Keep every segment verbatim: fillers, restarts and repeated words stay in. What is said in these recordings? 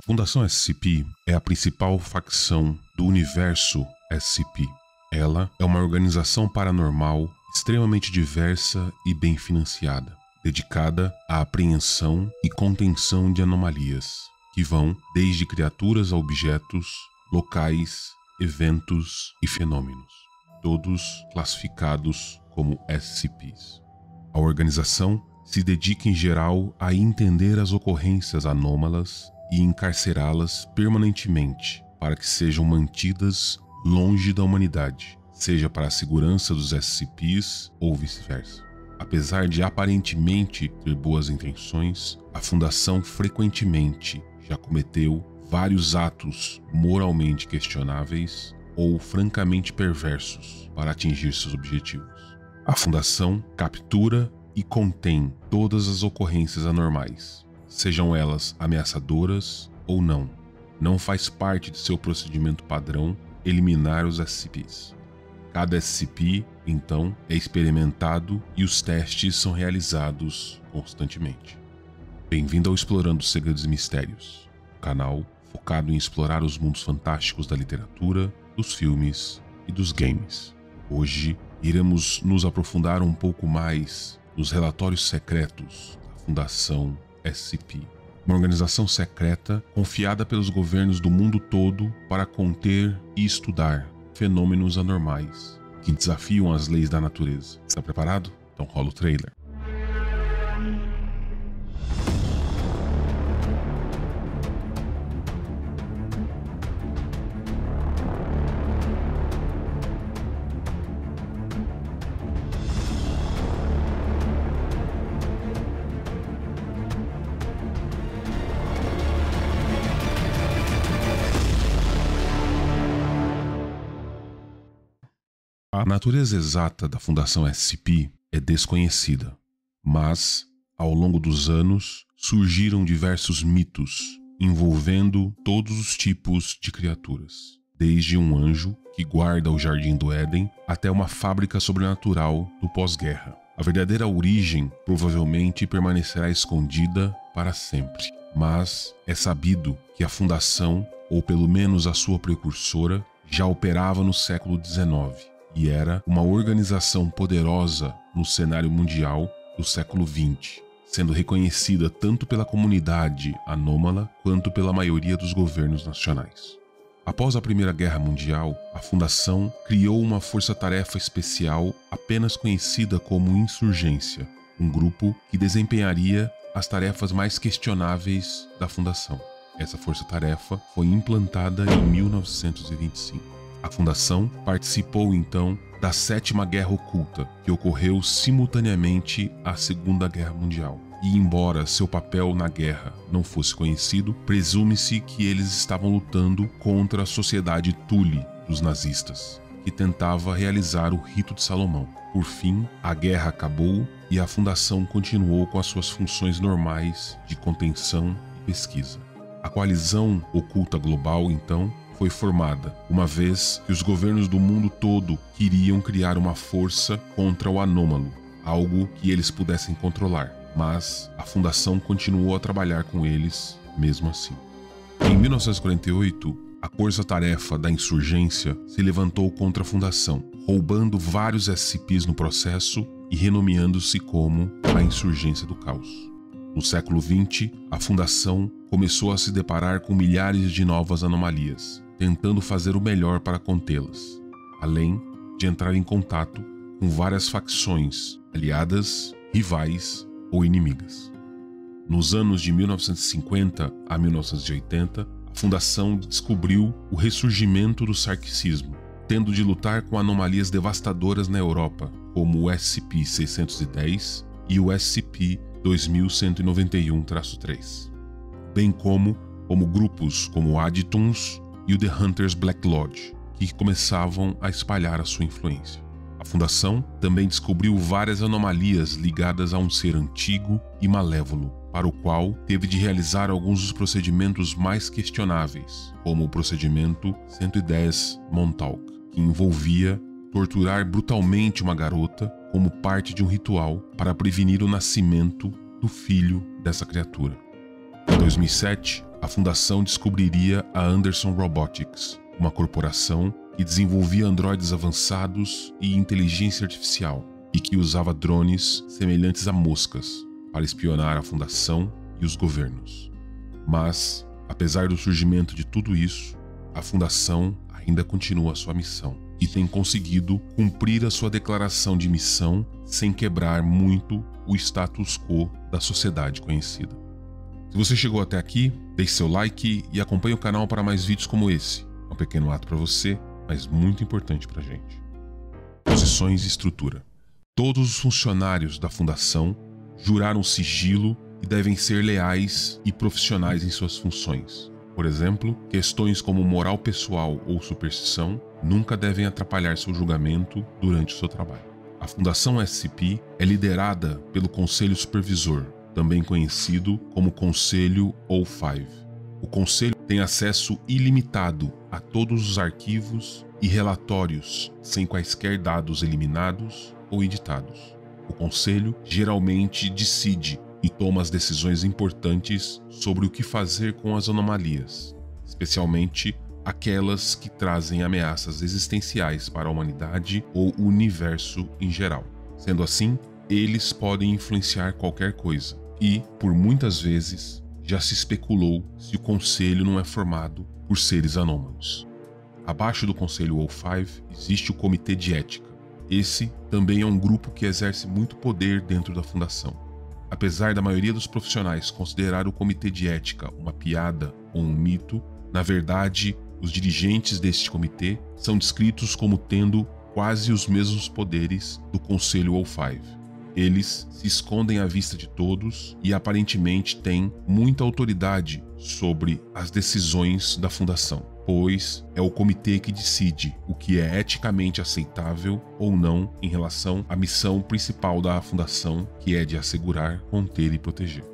A Fundação S C P é a principal facção do universo S C P. Ela é uma organização paranormal extremamente diversa e bem financiada, dedicada à apreensão e contenção de anomalias, que vão desde criaturas a objetos, locais, eventos e fenômenos, todos classificados como S C Ps. A organização se dedica em geral a entender as ocorrências anômalas e encarcerá-las permanentemente para que sejam mantidas longe da humanidade, seja para a segurança dos S C Ps ou vice-versa. Apesar de aparentemente ter boas intenções, a Fundação frequentemente já cometeu vários atos moralmente questionáveis ou francamente perversos para atingir seus objetivos. A Fundação captura e contém todas as ocorrências anormais, sejam elas ameaçadoras ou não. Não faz parte de seu procedimento padrão eliminar os S C Ps. Cada S C P, então, é experimentado e os testes são realizados constantemente. Bem-vindo ao Explorando Segredos e Mistérios, um canal focado em explorar os mundos fantásticos da literatura, dos filmes e dos games. Hoje, iremos nos aprofundar um pouco mais nos relatórios secretos da Fundação S C P, uma organização secreta confiada pelos governos do mundo todo para conter e estudar fenômenos anormais que desafiam as leis da natureza. Está preparado? Então rola o trailer. A natureza exata da Fundação S C P é desconhecida, mas, ao longo dos anos, surgiram diversos mitos envolvendo todos os tipos de criaturas, desde um anjo que guarda o Jardim do Éden até uma fábrica sobrenatural do pós-guerra. A verdadeira origem provavelmente permanecerá escondida para sempre, mas é sabido que a Fundação, ou pelo menos a sua precursora, já operava no século dezenove. E era uma organização poderosa no cenário mundial do século vinte, sendo reconhecida tanto pela comunidade anômala quanto pela maioria dos governos nacionais. Após a Primeira Guerra Mundial, a Fundação criou uma força-tarefa especial apenas conhecida como Insurgência, um grupo que desempenharia as tarefas mais questionáveis da Fundação. Essa força-tarefa foi implantada em mil novecentos e vinte e cinco. A Fundação participou, então, da Sétima Guerra Oculta, que ocorreu simultaneamente à Segunda Guerra Mundial. E, embora seu papel na guerra não fosse conhecido, presume-se que eles estavam lutando contra a Sociedade Thule dos nazistas, que tentava realizar o Rito de Salomão. Por fim, a guerra acabou e a Fundação continuou com as suas funções normais de contenção e pesquisa. A Coalizão Oculta Global, então, foi formada, uma vez que os governos do mundo todo queriam criar uma força contra o anômalo, algo que eles pudessem controlar, mas a Fundação continuou a trabalhar com eles mesmo assim. Em mil novecentos e quarenta e oito, a força-tarefa da Insurgência se levantou contra a Fundação, roubando vários S C Ps no processo e renomeando-se como a Insurgência do Caos. No século vinte, a Fundação começou a se deparar com milhares de novas anomalias, tentando fazer o melhor para contê-las, além de entrar em contato com várias facções, aliadas, rivais ou inimigas. Nos anos de mil novecentos e cinquenta a mil novecentos e oitenta, a Fundação descobriu o ressurgimento do sarxismo, tendo de lutar com anomalias devastadoras na Europa, como o S C P seiscentos e dez e o S C P dois mil cento e noventa e um traço três, bem como como grupos como o Aditums e o The Hunters' Black Lodge, que começavam a espalhar a sua influência. A Fundação também descobriu várias anomalias ligadas a um ser antigo e malévolo, para o qual teve de realizar alguns dos procedimentos mais questionáveis, como o procedimento cento e dez Montauk, que envolvia torturar brutalmente uma garota como parte de um ritual para prevenir o nascimento do filho dessa criatura. Em dois mil e sete, a Fundação descobriria a Anderson Robotics, uma corporação que desenvolvia androides avançados e inteligência artificial, e que usava drones semelhantes a moscas para espionar a Fundação e os governos. Mas, apesar do surgimento de tudo isso, a Fundação ainda continua sua missão e tem conseguido cumprir a sua declaração de missão sem quebrar muito o status quo da sociedade conhecida. Se você chegou até aqui, deixe seu like e acompanhe o canal para mais vídeos como esse. É um pequeno ato para você, mas muito importante para a gente. Posições e estrutura. Todos os funcionários da Fundação juraram sigilo e devem ser leais e profissionais em suas funções. Por exemplo, questões como moral pessoal ou superstição nunca devem atrapalhar seu julgamento durante o seu trabalho. A Fundação S C P é liderada pelo Conselho Supervisor, também conhecido como Conselho O cinco. O Conselho tem acesso ilimitado a todos os arquivos e relatórios, sem quaisquer dados eliminados ou editados. O Conselho geralmente decide e toma as decisões importantes sobre o que fazer com as anomalias, especialmente aquelas que trazem ameaças existenciais para a humanidade ou o universo em geral. Sendo assim, eles podem influenciar qualquer coisa e, por muitas vezes, já se especulou se o Conselho não é formado por seres anômalos. Abaixo do Conselho O cinco existe o Comitê de Ética. Esse também é um grupo que exerce muito poder dentro da Fundação. Apesar da maioria dos profissionais considerar o Comitê de Ética uma piada ou um mito, na verdade, os dirigentes deste comitê são descritos como tendo quase os mesmos poderes do Conselho O cinco. Eles se escondem à vista de todos e aparentemente têm muita autoridade sobre as decisões da Fundação, pois é o comitê que decide o que é eticamente aceitável ou não em relação à missão principal da Fundação, que é de assegurar, conter e proteger.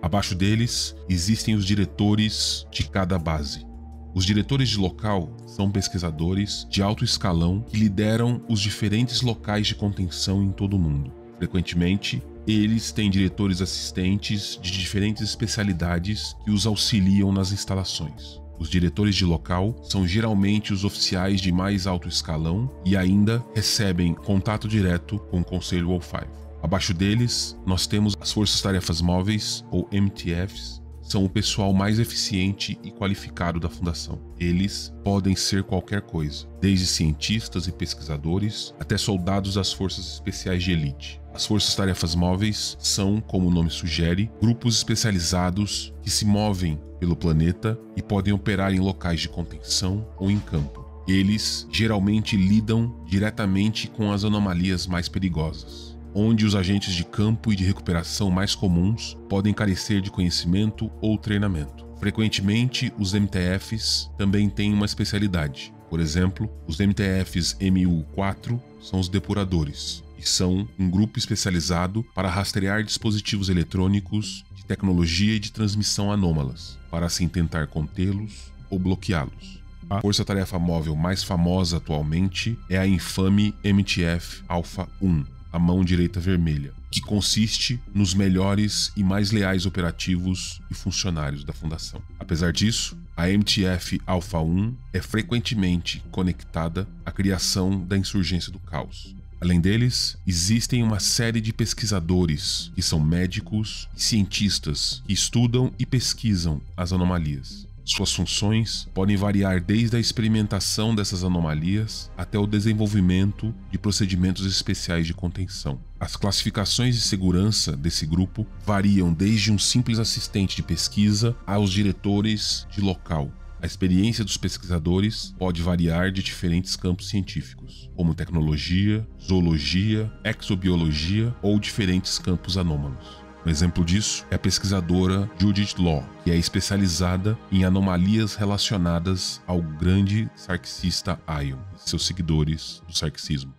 Abaixo deles existem os diretores de cada base. Os diretores de local são pesquisadores de alto escalão que lideram os diferentes locais de contenção em todo o mundo. Frequentemente, eles têm diretores assistentes de diferentes especialidades que os auxiliam nas instalações. Os diretores de local são geralmente os oficiais de mais alto escalão e ainda recebem contato direto com o Conselho O cinco. Abaixo deles, nós temos as Forças-Tarefas Móveis, ou M T Fs, são o pessoal mais eficiente e qualificado da Fundação. Eles podem ser qualquer coisa, desde cientistas e pesquisadores até soldados das forças especiais de elite. As Forças-Tarefas Móveis são, como o nome sugere, grupos especializados que se movem pelo planeta e podem operar em locais de contenção ou em campo. Eles geralmente lidam diretamente com as anomalias mais perigosas, onde os agentes de campo e de recuperação mais comuns podem carecer de conhecimento ou treinamento. Frequentemente, os M T Fs também têm uma especialidade. Por exemplo, os M T Fs M U quatro são os depuradores, e são um grupo especializado para rastrear dispositivos eletrônicos de tecnologia e de transmissão anômalas, para assim tentar contê-los ou bloqueá-los. A força-tarefa móvel mais famosa atualmente é a infame M T F Alpha um, a mão direita vermelha, que consiste nos melhores e mais leais operativos e funcionários da Fundação. Apesar disso, a M T F Alpha um é frequentemente conectada à criação da Insurgência do Caos. Além deles, existem uma série de pesquisadores, que são médicos e cientistas que estudam e pesquisam as anomalias. Suas funções podem variar desde a experimentação dessas anomalias até o desenvolvimento de procedimentos especiais de contenção. As classificações de segurança desse grupo variam desde um simples assistente de pesquisa aos diretores de local. A experiência dos pesquisadores pode variar de diferentes campos científicos, como tecnologia, zoologia, exobiologia ou diferentes campos anômalos. Um exemplo disso é a pesquisadora Judith Law, que é especializada em anomalias relacionadas ao grande sarxista Aion e seus seguidores do sarxismo.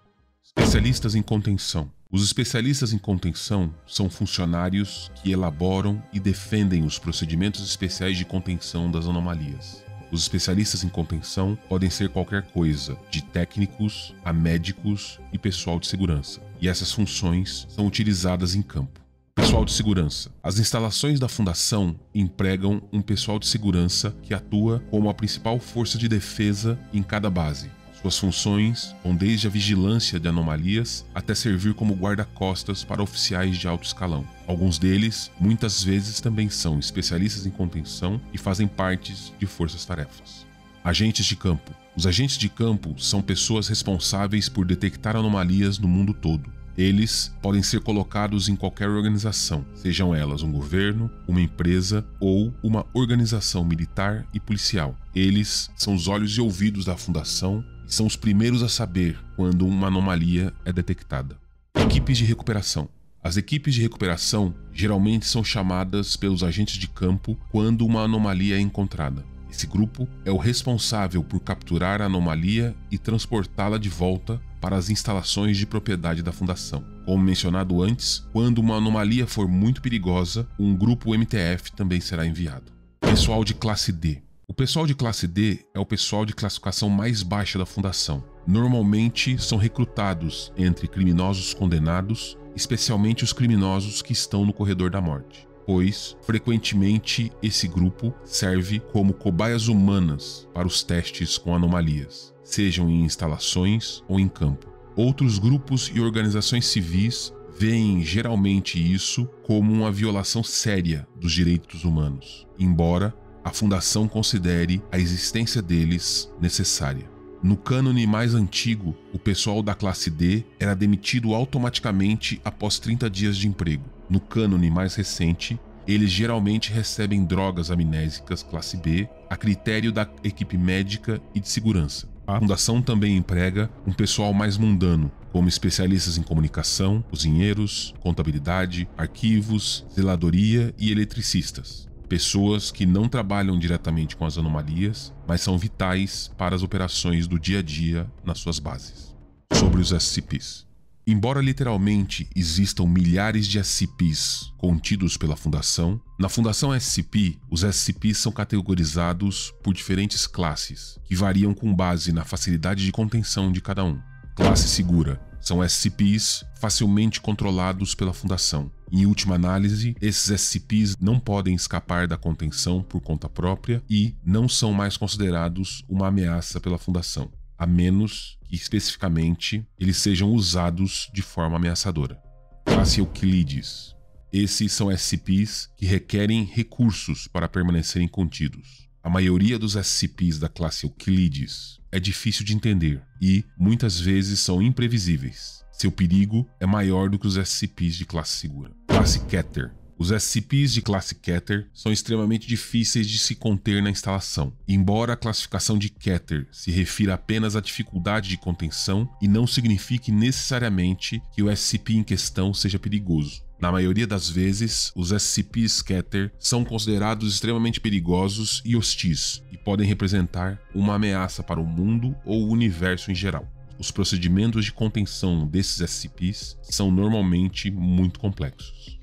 Especialistas em contenção. Os especialistas em contenção são funcionários que elaboram e defendem os procedimentos especiais de contenção das anomalias. Os especialistas em contenção podem ser qualquer coisa, de técnicos a médicos e pessoal de segurança, e essas funções são utilizadas em campo. Pessoal de segurança. As instalações da Fundação empregam um pessoal de segurança que atua como a principal força de defesa em cada base. Suas funções vão desde a vigilância de anomalias até servir como guarda-costas para oficiais de alto escalão. Alguns deles, muitas vezes, também são especialistas em contenção e fazem parte de forças-tarefas. Agentes de campo. Os agentes de campo são pessoas responsáveis por detectar anomalias no mundo todo. Eles podem ser colocados em qualquer organização, sejam elas um governo, uma empresa ou uma organização militar e policial. Eles são os olhos e ouvidos da Fundação e são os primeiros a saber quando uma anomalia é detectada. Equipes de recuperação. As equipes de recuperação geralmente são chamadas pelos agentes de campo quando uma anomalia é encontrada. Esse grupo é o responsável por capturar a anomalia e transportá-la de volta para as instalações de propriedade da Fundação. Como mencionado antes, quando uma anomalia for muito perigosa, um grupo M T F também será enviado. Pessoal de classe D. O pessoal de classe D é o pessoal de classificação mais baixa da Fundação. Normalmente são recrutados entre criminosos condenados, especialmente os criminosos que estão no corredor da morte, pois, frequentemente, esse grupo serve como cobaias humanas para os testes com anomalias, sejam em instalações ou em campo. Outros grupos e organizações civis veem geralmente isso como uma violação séria dos direitos humanos, embora a Fundação considere a existência deles necessária. No cânone mais antigo, o pessoal da classe D era demitido automaticamente após trinta dias de emprego. No cânone mais recente, eles geralmente recebem drogas amnésicas classe B, a critério da equipe médica e de segurança. A Fundação também emprega um pessoal mais mundano, como especialistas em comunicação, cozinheiros, contabilidade, arquivos, zeladoria e eletricistas. Pessoas que não trabalham diretamente com as anomalias, mas são vitais para as operações do dia a dia nas suas bases. Sobre os S C Ps. Embora literalmente existam milhares de S C Ps contidos pela Fundação, na Fundação S C P, os S C Ps são categorizados por diferentes classes, que variam com base na facilidade de contenção de cada um. Classe segura. São S C Ps facilmente controlados pela Fundação. Em última análise, esses S C Ps não podem escapar da contenção por conta própria e não são mais considerados uma ameaça pela Fundação, a menos que, especificamente, eles sejam usados de forma ameaçadora. Classe Euclides. Esses são S C Ps que requerem recursos para permanecerem contidos. A maioria dos S C Ps da classe Euclides é difícil de entender e, muitas vezes, são imprevisíveis. Seu perigo é maior do que os S C Ps de classe segura. Classe Keter. Os S C Ps de classe Keter são extremamente difíceis de se conter na instalação. Embora a classificação de Keter se refira apenas à dificuldade de contenção e não signifique necessariamente que o S C P em questão seja perigoso. Na maioria das vezes, os S C Ps Keter são considerados extremamente perigosos e hostis e podem representar uma ameaça para o mundo ou o universo em geral. Os procedimentos de contenção desses S C Ps são normalmente muito complexos.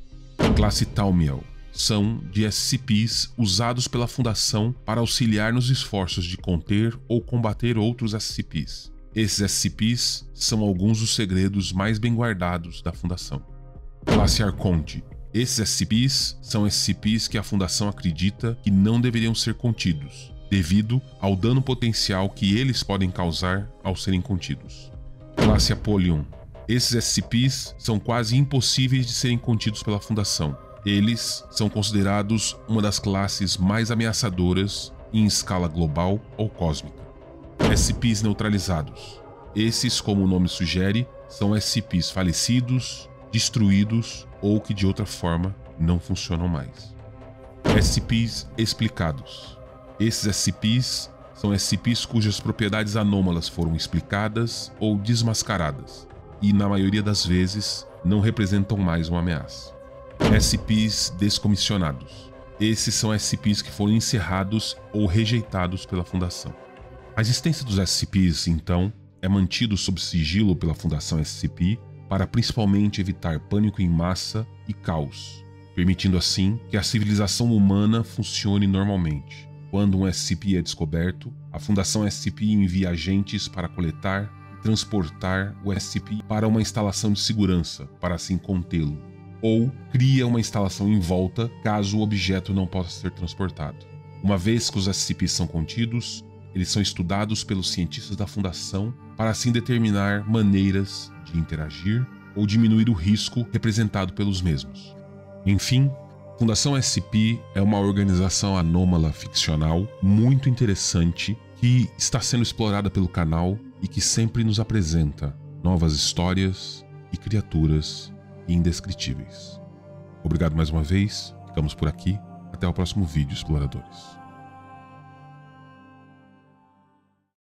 Classe Thaumiel. São de S C Ps usados pela Fundação para auxiliar nos esforços de conter ou combater outros S C Ps. Esses S C Ps são alguns dos segredos mais bem guardados da Fundação. Classe Arconte. Esses S C Ps são S C Ps que a Fundação acredita que não deveriam ser contidos, devido ao dano potencial que eles podem causar ao serem contidos. Classe Apollyon. Esses S C Ps são quase impossíveis de serem contidos pela Fundação. Eles são considerados uma das classes mais ameaçadoras em escala global ou cósmica. S C Ps neutralizados. Esses, como o nome sugere, são S C Ps falecidos, destruídos ou que de outra forma não funcionam mais. S C Ps explicados. Esses S C Ps são S C Ps cujas propriedades anômalas foram explicadas ou desmascaradas, e, na maioria das vezes, não representam mais uma ameaça. S C Ps descomissionados. Esses são S C Ps que foram encerrados ou rejeitados pela Fundação. A existência dos S C Ps, então, é mantida sob sigilo pela Fundação S C P para principalmente evitar pânico em massa e caos, permitindo assim que a civilização humana funcione normalmente. Quando um S C P é descoberto, a Fundação S C P envia agentes para coletar transportar o S C P para uma instalação de segurança para assim contê-lo, ou cria uma instalação em volta caso o objeto não possa ser transportado. Uma vez que os S C Ps são contidos, eles são estudados pelos cientistas da Fundação para assim determinar maneiras de interagir ou diminuir o risco representado pelos mesmos. Enfim, Fundação S C P é uma organização anômala ficcional muito interessante que está sendo explorada pelo canal e que sempre nos apresenta novas histórias e criaturas indescritíveis. Obrigado mais uma vez, ficamos por aqui, até o próximo vídeo, exploradores.